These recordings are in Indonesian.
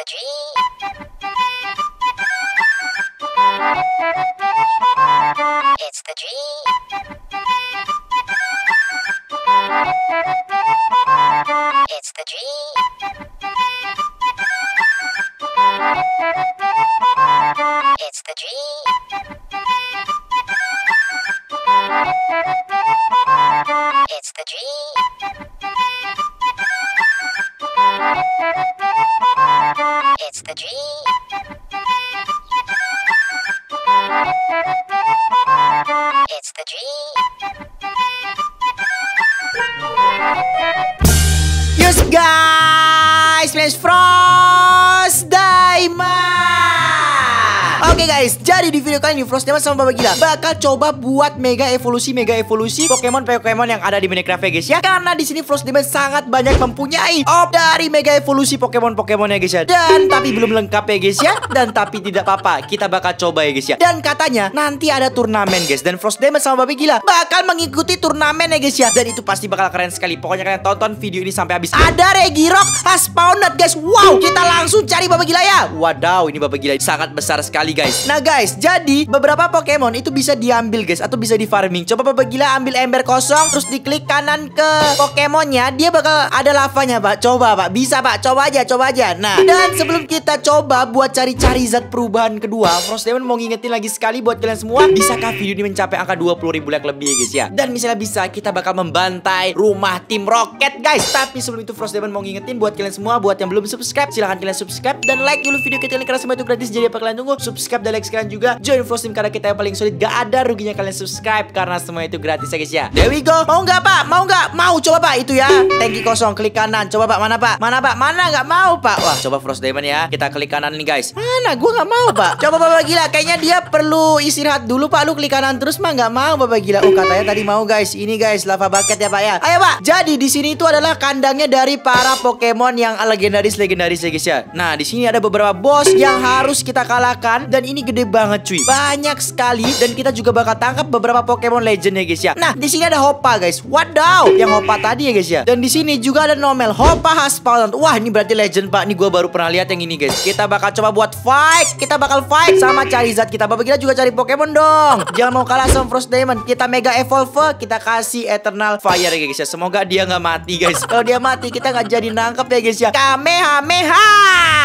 the dream. It's the dream. It's the dream. It's the dream. It's the dream. It's the dream. It's the dream. Yes guys, let's Frost Demon. Oke guys, jadi di video kali ini Frost Demon sama Baba Gila bakal coba buat mega evolusi Pokemon yang ada di Minecraft ya guys ya. Karena di sini Frost Demon sangat banyak mempunyai dari mega evolusi Pokemon ya guys ya. Dan tapi belum lengkap ya guys ya. Dan tapi tidak apa-apa, kita bakal coba ya guys ya. Dan katanya nanti ada turnamen guys, dan Frost Demon sama Baba Gila bakal mengikuti turnamen ya guys ya. Dan itu pasti bakal keren sekali. Pokoknya kalian tonton video ini sampai habis. Ada Regirock has spawned guys. Wow, kita langsung cari Baba Gila ya. Wadaw, ini Baba Gila sangat besar sekali guys. Nah guys, jadi beberapa Pokemon itu bisa diambil guys, atau bisa di farming. Coba Baba Gila ambil ember kosong, terus diklik kanan ke Pokemonnya, dia bakal ada lavanya pak. Coba pak, bisa pak, coba aja. Nah, dan sebelum kita coba buat cari-cari zat perubahan kedua, Frost Demon mau ngingetin lagi sekali buat kalian semua, bisakah video ini mencapai angka 20.000 like lebih guys ya. Dan misalnya bisa, kita bakal membantai rumah tim Rocket guys. Tapi sebelum itu Frost Demon mau ngingetin buat kalian semua, buat yang belum subscribe, silahkan kalian subscribe dan like dulu video kita ini karena semua itu gratis. Jadi apa kalian tunggu? Subscribe dan like sekarang juga. Join Frost Team karena kita yang paling solid. Gak ada ruginya kalian subscribe karena semua itu gratis ya guys ya. There we go. Mau nggak pak? Mau nggak? Mau, coba pak itu ya. Tangki kosong, klik kanan. Coba pak, mana pak? Mana pak? Mana nggak mau pak? Wah, coba Frost Demon ya. Kita klik kanan nih guys. Mana? Gue nggak mau pak. Coba Baba Gila. Kayaknya dia perlu istirahat dulu pak. Lu klik kanan terus mah nggak mau Baba Gila. Oh katanya tadi mau guys. Ini guys lava bucket ya pak ya. Ayo pak. Jadi di sini itu adalah kandangnya dari para Pokemon yang legendaris ya guys ya. Nah di sini ada beberapa bos yang harus kita kalahkan. Dan ini gede banget cuy, banyak sekali. Dan kita juga bakal tangkap beberapa Pokemon legend ya guys ya. Nah di sini ada Hoopa guys. Wadaw, yang Hoopa tadi ya guys ya. Dan di sini juga ada Nomel. Hoopa has spawned. Wah ini berarti legend pak. Ini gue baru pernah lihat yang ini guys. Kita bakal coba buat fight. Kita bakal fight sama Charizard kita. Baba Gila juga cari Pokemon dong. Jangan mau kalah sama Frost Demon. Kita mega evolve. Kita kasih Eternal Fire ya guys ya. Semoga dia nggak mati guys. Kalau dia mati kita nggak jadi nangkep ya guys ya. Kamehameha.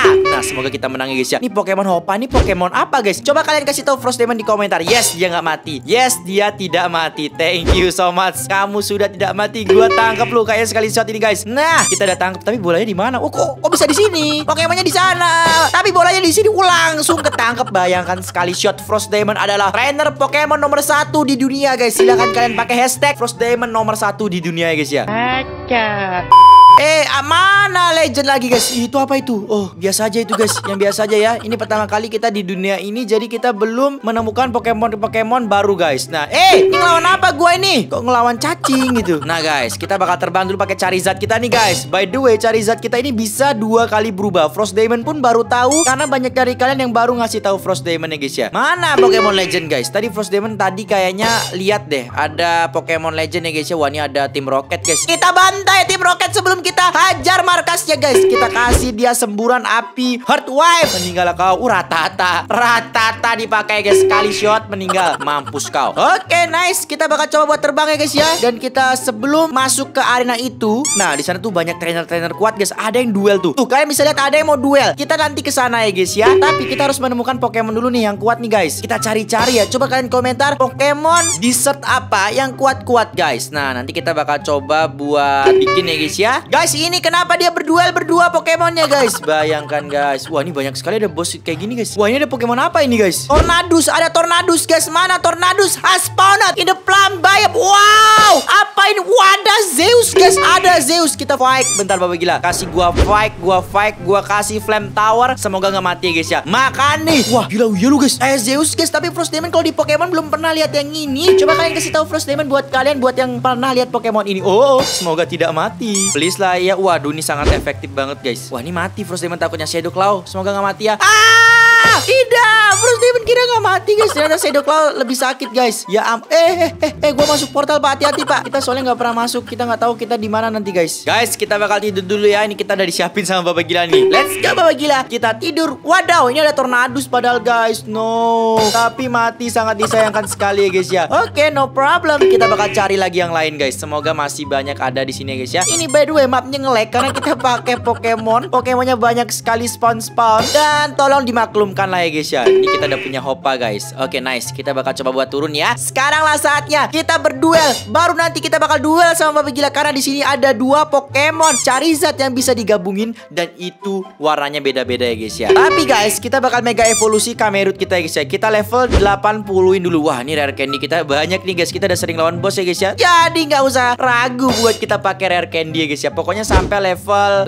Nah semoga kita menang ya guys ya. Ini Pokemon Hoopa nih Pokemon apa guys? Coba kalian kasih tahu Frost Demon di komentar. Yes, dia nggak mati. Yes, dia tidak mati. Thank you so much. Kamu sudah tidak mati. Gua tangkap lu kayak sekali shot ini guys. Nah, kita udah tangkap tapi bolanya di mana? Oh, kok bisa di sini? Pokemonnya di sana. Tapi bolanya di sini. Langsung ketangkep. Bayangkan sekali shot. Frost Demon adalah trainer Pokemon nomor 1 di dunia guys. Silahkan kalian pakai hashtag Frost Demon nomor 1 di dunia ya guys ya. Acap. Mana legend lagi guys? Itu apa itu? Oh, biasa aja itu guys. Yang biasa aja ya. Ini pertama kali kita di dunia ini, jadi kita belum menemukan Pokemon baru guys. Nah, ini ngelawan apa gua ini? Kok ngelawan cacing gitu. Nah guys, kita bakal terbang dulu pakai Charizard kita nih guys. By the way, Charizard kita ini bisa 2 kali berubah. Frost Demon pun baru tahu karena banyak dari kalian yang baru ngasih tahu Frost Demon ya guys ya. Mana Pokemon Legend guys? Tadi Frost Demon tadi kayaknya lihat deh ada Pokemon Legend ya guys ya. Wah, ini ada tim Rocket guys. Kita bantai tim Rocket sebelum kita hajar markasnya guys. Kita kasih dia semburan api Heartwipe. Meninggal kau. Ratata dipakai guys. Sekali shot meninggal. Mampus kau. Oke, nice. Kita bakal coba buat terbang ya guys ya. Dan kita sebelum masuk ke arena itu, nah di sana tuh banyak trainer-trainer kuat guys. Ada yang duel tuh. Tuh kalian bisa lihat ada yang mau duel. Kita nanti ke sana ya guys ya. Tapi kita harus menemukan Pokemon dulu nih yang kuat nih guys. Kita cari-cari ya. Coba kalian komentar Pokemon dessert apa yang kuat-kuat guys. Nah nanti kita bakal coba buat bikin ya guys ya. Guys, ini kenapa dia berdua Pokemonnya guys. Bayangkan guys. Wah, ini banyak sekali ada boss kayak gini guys. Wah, ini ada Pokemon apa ini guys? Tornadus. Ada Tornadus guys. Mana Tornadus has spawned in the plum biome. Wow, apa ini? Wadah Zeus guys. Ada Zeus. Kita fight. Bentar Baba Gila. Kasih gua fight. Gua kasih flame tower. Semoga nggak mati ya guys ya. Makan nih. Wah, gila lu guys. Zeus guys. Tapi Frost Demon kalau di Pokemon belum pernah lihat yang ini. Coba kalian kasih tahu Frost Demon buat kalian, buat yang pernah lihat Pokemon ini. Oh, semoga tidak mati. Please lah. Ya, waduh ini sangat efektif banget guys. Wah ini mati Frost Demon takutnya. Shadow Claw. Semoga gak mati ya. Tidak, Frost Demon kira nggak mati guys. Ternyata Shadowclaw lebih sakit guys. Ya am, gue masuk portal pak, hati-hati pak. Kita soalnya nggak pernah masuk, kita nggak tahu kita di mana nanti guys. Guys, kita bakal tidur dulu ya. Ini kita udah disiapin sama Baba Gila nih. Let's go Baba Gila, kita tidur. Wadaw, ini ada Tornadus padahal guys. No, tapi mati sangat disayangkan sekali ya guys ya. Oke, no problem. Kita bakal cari lagi yang lain guys. Semoga masih banyak ada di sini guys ya. Ini by the way mapnya nge-lag karena kita pakai Pokemon. Pokemonnya banyak sekali spawn. Dan tolong dimaklumkan lah ya guys ya. Ini kita udah punya Hoopa guys. Oke, nice. Kita bakal coba buat turun ya. Sekarang lah saatnya kita berduel. Baru nanti kita bakal duel sama Baba Gila karena di sini ada dua Pokemon Charizard yang bisa digabungin dan itu warnanya beda-beda ya guys ya. Tapi guys, kita bakal mega evolusi Kamerut kita ya guys ya. Kita level 80-in dulu. Wah, ini rare candy kita banyak nih guys. Kita udah sering lawan boss ya guys ya. Jadi nggak usah ragu buat kita pakai rare candy ya guys ya. Pokoknya sampai level 80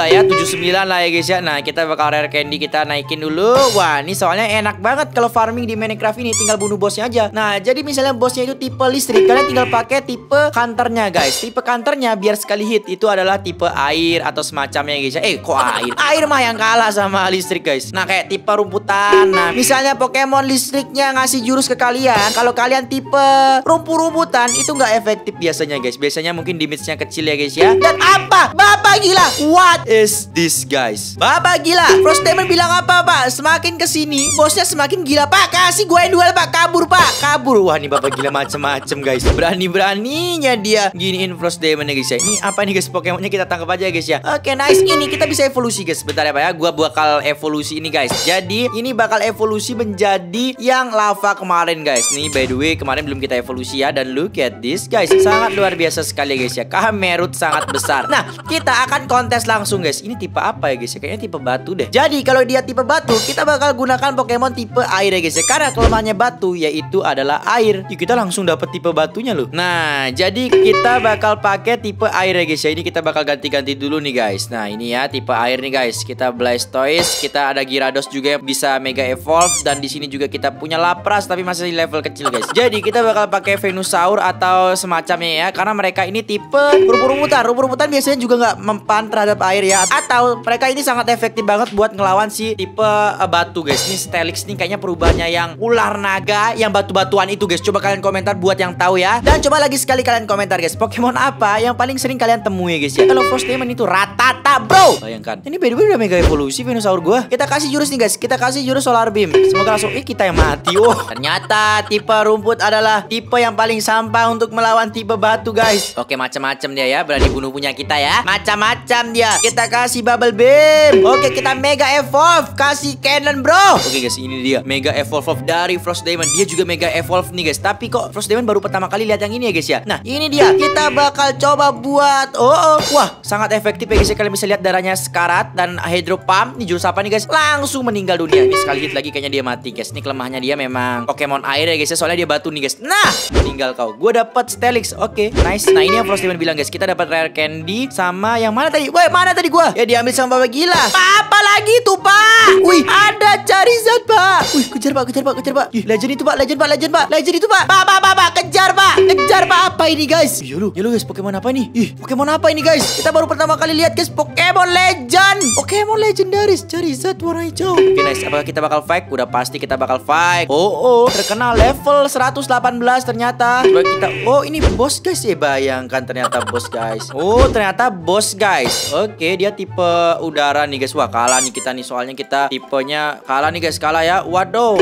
lah ya, 79 lah ya guys ya. Nah, kita bakal rare candy kita naikin dulu. Wah, ini soalnya enak banget kalau farming di Minecraft ini, tinggal bunuh bosnya aja. Nah, jadi misalnya bosnya itu tipe listrik, kalian tinggal pakai tipe counternya guys. Tipe counternya biar sekali hit itu adalah tipe air atau semacamnya guys ya. Kok air? Air mah yang kalah sama listrik guys. Nah, kayak tipe rumputan. Nah, misalnya Pokemon listriknya ngasih jurus ke kalian, kalau kalian tipe rumput-rumputan itu nggak efektif biasanya guys. Biasanya mungkin damage-nya kecil ya guys ya. Dan apa? Baba Gila, what is this guys? Baba Gila, Frost Demon bilang apa pak? Semakin kesini bosnya semakin gila pak. Kasih gue duel pak, kabur pak, kabur. Wah, ini Baba Gila macem-macem guys. Berani-beraninya dia giniin Frost Demon ya guys ya. Ini apa nih guys, Pokemonnya kita tangkap aja guys ya. Oke, nice. Ini kita bisa evolusi guys. Bentar ya pak ya, gue bakal evolusi ini guys. Jadi ini bakal evolusi menjadi yang lava kemarin guys. Nih by the way kemarin belum kita evolusi ya. Dan look at this guys, sangat luar biasa sekali guys ya. Kamerut sangat besar. Nah, kita akan kontes langsung guys. Ini tipe apa ya guys ya? Kayaknya tipe batu deh. Jadi kalau dia tipe batu, kita bakal gunakan Pokemon tipe air ya guys ya. Karena kelemahannya batu yaitu adalah air. Yuk, kita langsung dapat tipe batunya loh. Nah, jadi kita bakal pakai tipe air ya guys ya. Ini kita bakal ganti-ganti dulu nih guys. Nah, ini ya tipe air nih guys. Kita Blastoise, kita ada Girados juga yang bisa mega evolve, dan di sini juga kita punya Lapras tapi masih level kecil guys. Jadi kita bakal pakai Venusaur atau semacamnya ya, karena mereka ini tipe rumput-rumputan. Rumput-rumputan biasanya juga nggak mempan terhadap air ya, atau mereka ini sangat efektif banget buat ngelawan si tipe batu guys. Ini Steelix nih kayaknya perubahannya yang ular naga, yang batu-batuan itu guys. Coba kalian komentar buat yang tahu ya. Dan coba lagi sekali kalian komentar guys, Pokemon apa yang paling sering kalian temui guys ya. Kalau Frost Demon itu rata-rata bro. Bayangkan, ini by the way udah mega evolusi Venusaur gua. Kita kasih jurus nih guys, kita kasih jurus Solar Beam. Semoga langsung kita yang mati. Oh, ternyata tipe rumput adalah tipe yang paling sampah untuk melawan tipe batu guys. Oke, macam-macam dia ya, berani bunuh punya kita ya. Macam-macam dia. Kita kasih bubble beam. Oke, kita mega evolve, kasih cannon bro. Oke guys, ini dia mega evolve dari Frost Demon. Dia juga mega evolve nih guys. Tapi kok Frost Demon baru pertama kali lihat yang ini ya guys ya. Nah, ini dia. Kita bakal coba buat wah, sangat efektif ya guys. Kalian bisa lihat darahnya sekarat dan hydro pump. Ini jurus apa nih guys? Langsung meninggal dunia. Ini sekali hit lagi kayaknya dia mati guys. Ini kelemahannya dia memang Pokemon air ya guys ya. Soalnya dia batu nih guys. Nah, meninggal kau. Gue dapat Steelix. Oke, nice. Nah, ini yang Frost Demon bilang guys. Kita dapat rare candy sama yang mana tadi? Woi, mana tadi gua? Ya, diambil sama Baba Gila. Apa lagi tuh, Pak? Wih, ada Charizard, Pak. Wih, kejar, Pak, kejar, Pak, kejar, Pak. Ih, legend itu, Pak, legend, Pak, legend, Pak. Legend itu, Pak. Pak, kejar, Pak. Kejar, Pak. Apa ini, guys? Yolo guys, Pokemon apa ini? Ih, Pokemon apa ini, guys? Kita baru pertama kali lihat, guys, Pokemon legend. Pokemon legendaris Charizard warna hijau. Oke, nice. Apakah kita bakal fight? Udah pasti kita bakal fight. Terkena level 118 ternyata. Coba kita ini bos, guys, ya. Bayangkan ternyata bos, guys. Ternyata bos, guys. Oke, dia tipe udara nih guys. Wah, kalah nih kita nih. Soalnya kita tipenya kalah nih guys. Kalah ya. Waduh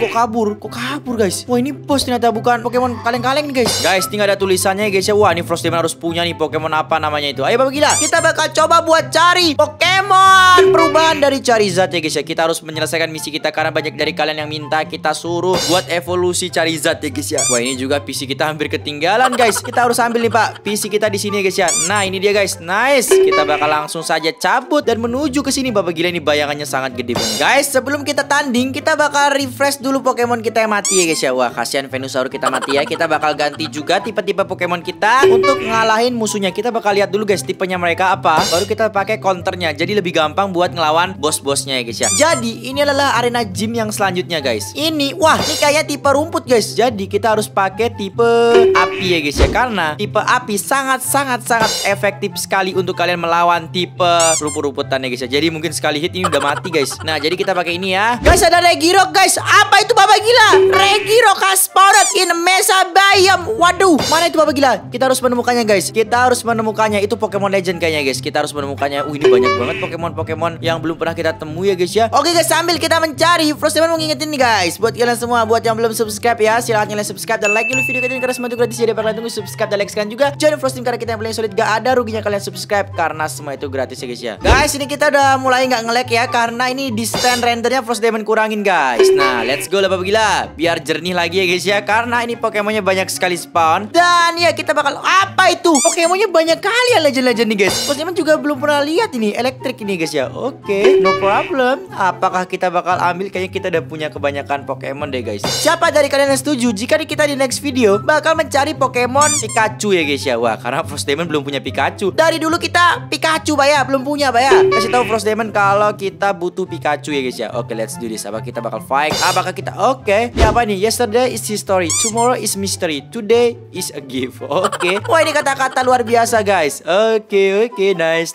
kok kabur. Kok kabur guys. Wah, ini bos ternyata bukan Pokemon kaleng-kaleng nih guys. Guys, tinggal ada tulisannya ya guys ya. Wah, ini Frost Demon harus punya nih Pokemon apa namanya itu. Ayo Baba Gila, kita bakal coba buat cari Pokemon perubahan dari Charizard ya guys ya. Kita harus menyelesaikan misi kita karena banyak dari kalian yang minta kita suruh buat evolusi Charizard ya guys ya. Wah, ini juga PC kita hampir ketinggalan guys. Kita harus ambil nih Pak PC kita di sini ya guys ya. Nah, ini dia guys. Nice. Kita bakal langsung saja cabut dan menuju ke sini. Baba Gila ini bayangannya sangat gede banget. Guys, sebelum kita tanding, kita bakal refresh dulu Pokemon kita yang mati ya guys ya. Wah, kasihan Venusaur kita mati ya. Kita bakal ganti juga tipe-tipe Pokemon kita untuk ngalahin musuhnya. Kita bakal lihat dulu guys tipenya mereka apa, baru kita pakai counternya. Jadi lebih gampang buat ngelawan bos-bosnya ya guys ya. Jadi ini adalah arena gym yang selanjutnya guys. Ini, wah, ini kayak tipe rumput guys. Jadi kita harus pakai tipe api ya guys ya. Karena tipe api sangat-sangat efektif sekali untuk kalian melawan tipe rumput-rumputan ya guys ya. Jadi mungkin sekali sekali hit ini udah mati, guys. Nah, jadi kita pakai ini ya. Guys, ada Regirock, guys. Apa itu Baba Gila? Regirock has spotted in Mesa Biome. Waduh, mana itu Baba Gila? Kita harus menemukannya, guys. Kita harus menemukannya. Itu Pokemon Legend kayaknya, guys. Kita harus menemukannya. Ini banyak banget Pokemon-Pokemon yang belum pernah kita temui ya, guys ya. Oke, guys, sambil kita mencari, Frost Demon mau ngingetin nih, guys. Buat kalian semua, buat yang belum subscribe ya, silahkan kalian subscribe dan like dulu video ini karena semuanya gratis. Jadi kalian tunggu subscribe dan like sekarang juga. Join Frosty karena kita yang paling solid. Gak ada ruginya kalian subscribe karena semua itu gratis ya, guys ya. Guys, ini kita udah mulai nggak nge-lag ya karena ini di stand rendernya Frost Demon kurangin, guys. Nah, let's go lah Baba Gila. Biar jernih lagi ya, guys ya, karena ini Pokemonnya banyak sekali spawn. Dan ya kita bakal apa itu? Pokemonnya banyak kali ya legend-legend nih, guys. Frost Demon juga belum pernah lihat ini elektrik ini, guys ya. Oke, no problem. Apakah kita bakal ambil? Kayaknya kita udah punya kebanyakan Pokemon deh, guys. Siapa dari kalian yang setuju jika kita di next video bakal mencari Pokemon Pikachu ya, guys ya? Wah, karena Frost Demon belum punya Pikachu. Dari dulu kita Pikachu, Baya. Belum punya, Baya. Kasih tahu Frost Demon kalau kita butuh Pikachu ya, guys ya. Oke, let's do this. Apa kita bakal fight? Apakah kita... Oke. Ya, apa nih? Yesterday is history. Tomorrow is mystery. Today is a gift. Oke. Wah, ini kata-kata luar biasa, guys. Oke. Nice.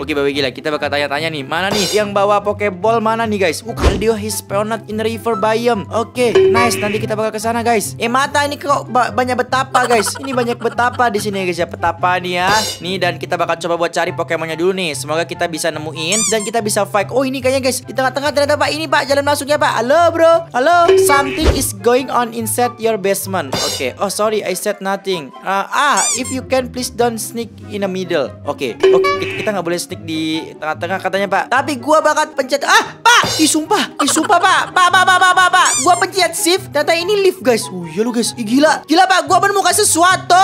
Oke, Baba Gila. Kita bakal tanya-tanya nih. Mana nih? Yang bawa Pokeball mana nih, guys? Kaldio is spawned in river biome. Oke. Nice. Nanti kita bakal kesana, guys. Mata ini kok banyak betapa, guys. Ini banyak betapa di sini, guys ya. Betapa nih ya. Nih, dan kita bakal coba buat cari Pokemonnya dulu nih. Semoga kita bisa nemuin dan kita bisa fight. Oh, ini kayaknya, guys. Di tengah-tengah ternyata, Pak. Ini, Pak. Jalan langsungnya, Pak. Halo, bro. Halo. Something is going on inside your basement. Oke. Oh, sorry. I said nothing. If you can, please don't sneak in the middle. Oke. Kita nggak boleh sneak di tengah-tengah katanya, Pak. Tapi gua bakal pencet. Ah, Pak. Ih, sumpah, Pak. Pak. Gua pencet shift. Ternyata ini lift, guys. Ya lu, guys. Gila, Pak. Gua menemukan sesuatu.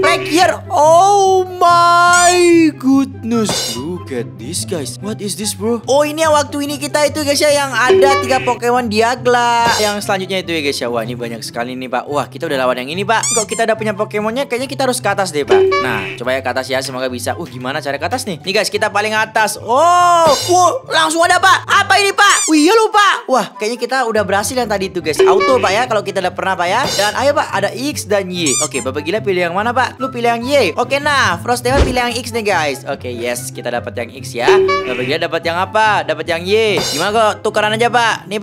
Right here. Oh my goodness. Look at this, guys. What is this, bro? Oh, ini yang waktu ini kita itu, guys ya, yang ada 3 Pokemon Dialga. Yang selanjutnya itu ya, guys ya. Wah, ini banyak sekali nih, Pak. Wah, kita udah lawan yang ini, Pak. Kok kita udah punya Pokemonnya? Kayaknya kita harus ke atas deh, Pak. Nah, coba ya ke atas ya. Semoga bisa. Gimana cara ke atas nih? Nih, guys. Kita paling atas. Oh, langsung ada, Pak. Apa ini, Pak? Wih, ya lu, Pak. Wah, kayaknya kita udah berhasil yang tadi itu, guys. Auto, Pak ya. Kalau kita udah pernah, Pak ya. Dan ayo, Pak, ada X dan Y. Oke, Baba Gila pilih yang mana, Pak? Lu pilih yang Y. Oke, nah, Frost Demon pilih yang X nih, guys. Oke, yes, kita dapat yang X ya. Baba Gila dapat yang apa? Dapat yang Y. Gimana kok tukeran aja, Pak? Nih,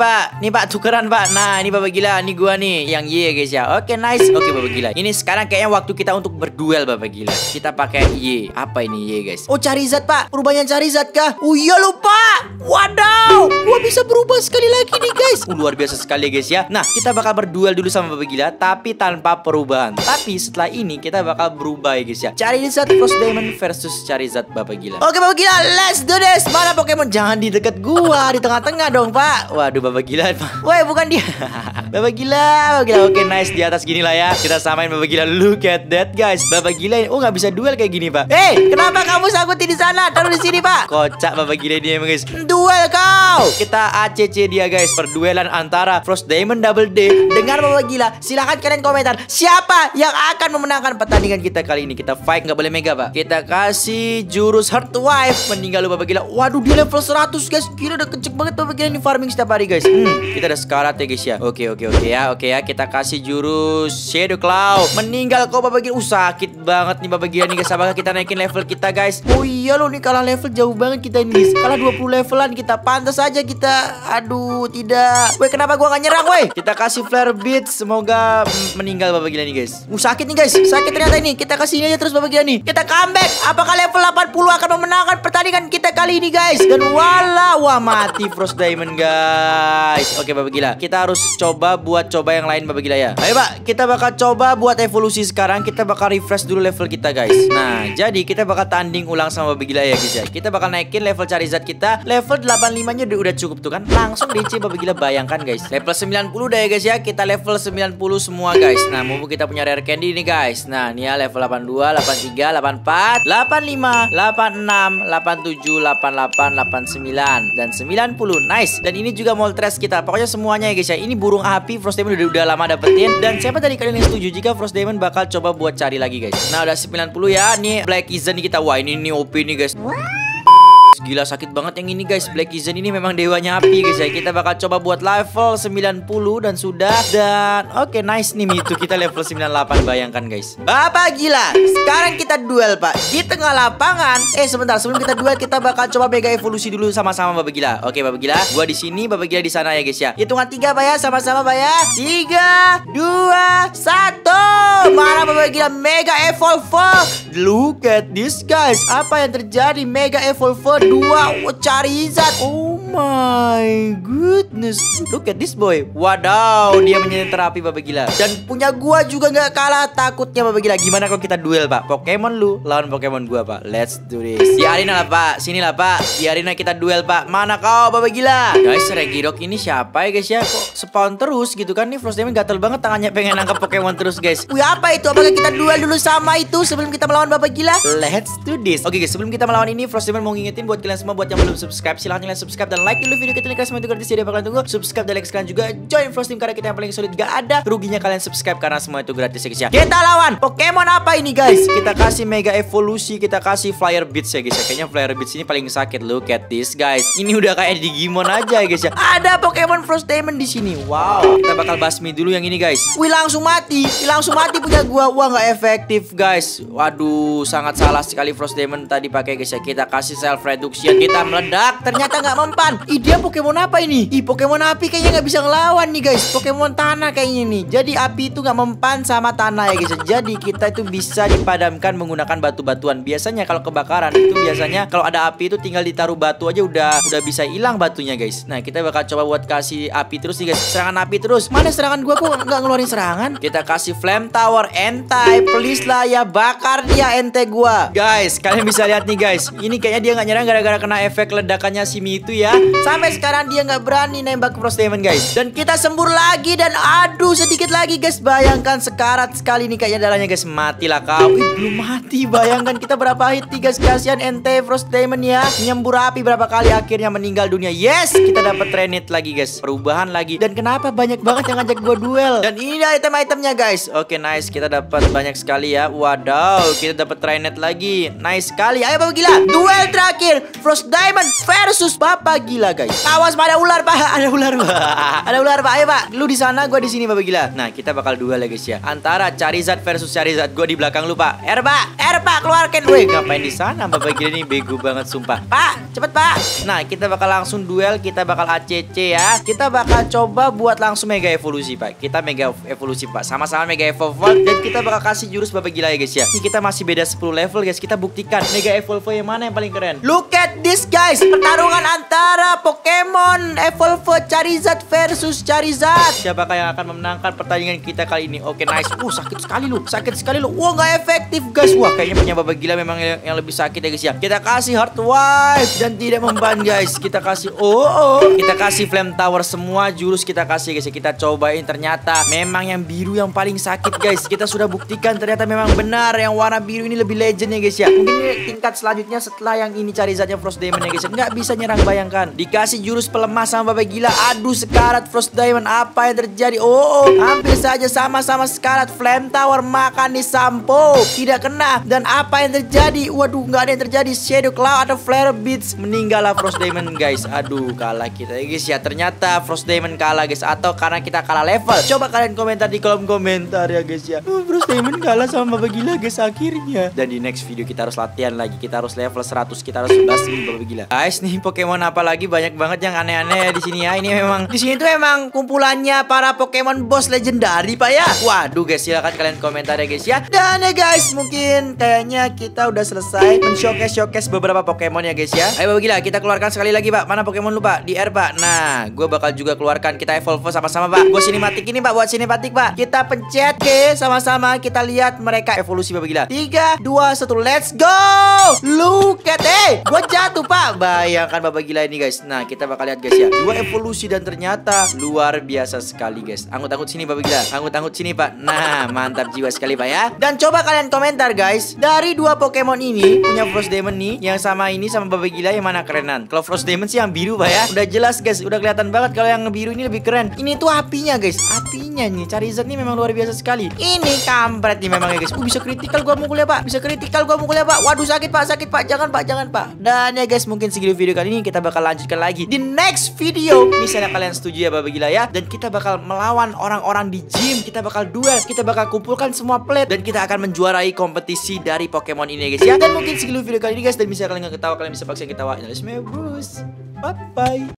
Pak, tukeran, Pak. Nah, ini Baba Gila, ini gua nih, yang Y, guys ya. Oke, nice. Oke, Baba Gila. Ini sekarang kayaknya waktu kita untuk berduel, Baba Gila. Kita pakai Y. Apa ini Y, guys? Oh, Charizard, Pak. Perubahannya Charizard kah? Oh, iya lupa. Waduh. Gua bisa berubah sekali lagi nih, guys. Luar biasa sekali, guys ya. Nah, kita bakal berduel dulu sama Baba Gila, tapi tanpa perubahan. Tapi setelah ini kita bakal berubah ya, guys ya. Charizard Frost Demon versus Charizard Baba Gila. Oke, Baba Gila, let's do this. Mana Pokemon? Jangan di dekat gua, di tengah-tengah dong, Pak. Waduh, Baba Gila, Pak. Woi, bukan dia. Baba Gila. Oke, nice, di atas gini lah ya. Kita samain Baba Gila. Look at that, guys. Baba Gila, nggak bisa duel kayak gini, Pak. Hey, kenapa kamu sangkutin di sana? Taruh di sini, Pak. Kocak Baba Gila ini emang, guys. Duel kau. Kita ACC dia, guys. Perduelan antara Frost Demon Double D dengan Baba Gila. Silahkan kalian komentar siapa yang akan memenangkan pertandingan kita kali ini. Kita fight, nggak boleh mega, Pak. Kita kasih jurus Heartwife, meninggal lu, Baba Gila. Waduh, dia level 100, guys. Gila, udah kenceng banget Baba Gila ini farming setiap hari, guys. Kita ada sekarat ya, guys ya. Oke ya. Kita kasih jurus Shadow Cloud, meninggal kau, Baba Gila. Sakit banget nih Baba Gila nih, guys. Apakah kita naikin level kita, guys? Oh iya loh, nih kalah level jauh banget kita ini, guys. Kalah 20 levelan kita. Pantas aja kita. Aduh, tidak. Woi, kenapa gua nggak nyerang, woi? Kita kasih Flare Beat, semoga meninggal Baba Gila nih, guys. Sakit nih, guys. Sakit ternyata ini. Kita kasih ini aja terus Baba Gila nih. Kita comeback. Apakah level 80 akan memenangkan pertandingan kita kali ini, guys? Dan wah, mati Frost Diamond, guys. Oke, Baba Gila. Kita harus coba yang lain, Baba Gila ya. Ayo, Pak. Kita bakal coba buat evolusi sekarang. Kita bakal refresh dulu level kita, guys. Nah, jadi kita bakal tanding ulang sama Baba Gila ya, guys ya. Kita bakal naikin level Charizard kita. Level 85-nya udah cukup tuh kan. Langsung DC Baba Gila, bayangkan, guys. Level 90 udah ya, guys ya. Kita level 90 semua, guys. Nah, mumpung kita punya rare candy nih, guys. Nah, ini ya level 82, 83, 84, 85, 86, 87, 88, 89 dan 90. Nice. Dan ini juga Moltres kita. Pokoknya semuanya ya, guys ya. Ini burung api Frost Demon udah lama dapetin. Dan siapa tadi kalian yang setuju jika Frost Demon bakal coba buat cari lagi, guys? Nah, udah 90 ya. Nih Black Izen nih kita. Wah, ini OP nih, guys. Gila sakit banget yang ini guys. Black Season ini memang dewanya api guys ya. Kita bakal coba buat level 90 dan sudah. Dan oke, nice nih itu. Kita level 98, bayangkan guys. Baba Gila, sekarang kita duel pak di tengah lapangan. Sebentar, sebelum kita duel kita bakal coba mega evolusi dulu sama-sama Baba Gila. Oke Baba Gila, gua di sini, Baba Gila di sana ya guys ya. Hitungan 3 pak ya, sama-sama pak ya. 3, 2, 1. Mana Baba Gila mega evolve. Look at this guys. Apa yang terjadi? Mega evolve 2 Charizard. Oh my goodness. Look at this boy. Wadaw, dia menyeterapi api Baba Gila. Dan punya gua juga nggak kalah takutnya Baba Gila. Gimana kalau kita duel pak? Pokemon lu lawan Pokemon gua pak. Let's do this. Biarin lah pak. Sinilah pak. Biarin kita duel pak. Mana kau Baba Gila? Guys, Regirock ini siapa ya guys ya? Kok spawn terus gitu kan? Nih Frost Demon gatel banget tangannya pengen nangkap Pokemon terus guys. Wih, apa itu? Apakah kita duel dulu sama itu sebelum kita melawan Baba Gila? Let's do this. Oke guys, sebelum kita melawan ini Frost Demon mau ngingetin buat kalian semua, buat yang belum subscribe silahkan kalian subscribe dan like dulu video kita. Kalian semua itu gratis, jadi bakal tunggu subscribe dan like kalian juga join Frost Team karena kita yang paling solid. Gak ada ruginya kalian subscribe karena semua itu gratis ya guys ya. Kita lawan Pokemon apa ini guys? Kita kasih mega evolusi, kita kasih Flyer Beats ya guys ya. Kayaknya Flyer Beats ini paling sakit. Look at this guys. Ini udah kayak Digimon aja ya guys ya. Ada Pokemon Frost Demon di sini. Wow, kita bakal basmi dulu yang ini guys. Wih, langsung mati. Langsung mati punya gua. Wah, nggak efektif guys. Waduh, sangat salah sekali Frost Demon tadi pakai guys ya. Kita kasih self reduction, kita meledak, ternyata nggak mempan. Ih, dia Pokemon apa ini? Ih, Pokemon api kayaknya nggak bisa ngelawan nih guys. Pokemon tanah kayaknya nih. Jadi api itu nggak mempan sama tanah ya guys ya. Jadi kita itu bisa dipadamkan menggunakan batu-batuan. Biasanya kalau kebakaran itu biasanya kalau ada api itu tinggal ditaruh batu aja udah bisa hilang batunya guys. Nah, kita bakal coba buat kasih api terus nih guys. Serangan api terus. Mana serangan gua kok nggak ngeluarin serangan? Kita kasih Flame Tower. Entai, please lah ya, bakar dia ente gua. Guys, kalian bisa lihat nih guys. Ini kayaknya dia nggak nyerang gara-gara kena efek ledakannya si Mi itu ya. Sampai sekarang dia nggak berani nembak Frost Demon guys. Dan kita sembur lagi dan aduh sedikit lagi guys. Bayangkan sekarat sekali nih kayaknya darahnya guys. Matilah kau. Ih, belum mati. Bayangkan kita berapa hit guys. Kasihan ente Frost Demon ya. Nyembur api berapa kali akhirnya meninggal dunia. Yes, kita dapat renit lagi guys. Perubahan lagi. Dan kenapa banyak banget yang ngajak gua duel? Dan ini item-itemnya guys. Oke, nice. Kita dapat banyak sekali ya. Wadaw, kita dapat Trinet lagi. Nice sekali. Ayo Baba Gila, duel terakhir Frost Diamond versus Baba Gila guys. Awas, ada ular pak. Ada ular pak. Ada ular pak. Ayo pak, lu di sana, gua di sini Baba Gila. Nah, kita bakal duel ya guys ya. Antara Charizard versus Charizard. Gua di belakang lu pak. R pak, R pak, keluarkan. Weh, ngapain di sana Baba Gila ini bego banget sumpah. Pak, cepet pak. Nah, kita bakal langsung duel. Kita bakal ACC ya. Kita bakal coba buat langsung mega evolusi pak. Kita mega evolusi pak. Sama-sama mega evolve. Kita bakal kasih jurus Baba Gila ya guys ya. Ini kita masih beda 10 level guys. Kita buktikan mega evolve yang mana yang paling keren. Look at this guys. Pertarungan antara Pokemon evolve Charizard versus Charizard. Siapakah yang akan memenangkan pertandingan kita kali ini? Oke, nice. Sakit sekali lu. Sakit sekali lu. Wah, gak efektif guys. Wah, kayaknya punya Baba Gila memang yang lebih sakit ya guys ya. Kita kasih Heart Wife dan tidak mempan guys. Kita kasih kita kasih Flame Tower. Semua jurus kita kasih guys ya. Kita cobain, ternyata memang yang biru yang paling sakit guys. Kita sudah buktikan ternyata memang benar yang warna biru ini lebih legend ya guys ya. Mungkin ini tingkat selanjutnya setelah yang ini Charizardnya Frost Diamond ya guys ya. Nggak bisa nyerang, bayangkan. Dikasih jurus pelemah sama Baba Gila. Aduh, sekarat Frost Diamond. Apa yang terjadi? Hampir saja sama-sama sekarat. Flame Tower makan di sampo. Tidak kena. Dan apa yang terjadi? Waduh, nggak ada yang terjadi. Shadow Cloud atau Flare Beats. Meninggallah Frost Diamond guys. Aduh, kalah kita ya guys ya. Ternyata Frost Diamond kalah guys. Atau karena kita kalah level. Coba kalian komentar di kolom komentar ya guys ya. Frost Demon kalah sama Baba Gila guys akhirnya. Dan di next video kita harus latihan lagi. Kita harus level 100, kita harus basmi Baba Gila. Guys, nih Pokemon apa lagi? Banyak banget yang aneh-aneh di sini ya. Ini memang di sini tuh emang kumpulannya para Pokemon boss legendari pak ya. Waduh guys, silahkan kalian komentar ya guys ya. Dan ya guys, mungkin kayaknya kita udah selesai men-showcase beberapa Pokemon ya guys ya. Ayo Baba Gila, kita keluarkan sekali lagi pak. Mana Pokemon lu pak? Di R pak. Nah, gue bakal juga keluarkan. Kita evolve sama-sama pak. Gue sinematik ini pak, buat sinematik pak. Kita pencet G sama sama kita lihat mereka evolusi Baba Gila. 3, 2, 1, let's go. Look at, gua jatuh pak. Bayangkan Baba Gila ini guys. guys. Nah, kita bakal lihat guys ya, dua evolusi dan ternyata luar biasa sekali guys. Angkut-angkut sini Baba Gila, angkut-angkut sini Pak. Nah, mantap jiwa sekali Pak ya. Dan coba kalian komentar guys, dari dua Pokemon ini, punya Frost Demon nih, yang sama ini sama Baba Gila, yang mana kerenan? Kalau Frost Demon sih yang biru Pak ya. Udah jelas guys, udah kelihatan banget kalau yang biru ini lebih keren. Ini tuh apinya guys, apinya nih Charizard nih memang luar biasa sekali. Ini kampret nih memang ya guys. Bisa critical gua mukulnya Pak, bisa critical gua mukulnya Pak. Waduh sakit Pak, sakit Pak. Jangan Pak, jangan Pak. Dan ya guys, mungkin segitu video kali ini, kita bakal lanjutkan lagi di next video. Misalnya kalian setuju ya Baba Gila ya, dan kita bakal melawan orang-orang di gym, kita bakal duel, kita bakal kumpulkan semua plate, dan kita akan menjuarai kompetisi dari Pokemon ini guys ya. Dan mungkin segitu video kali ini guys, dan misalnya kalian gak ketawa, kalian bisa paksain ketawa. Bye bye.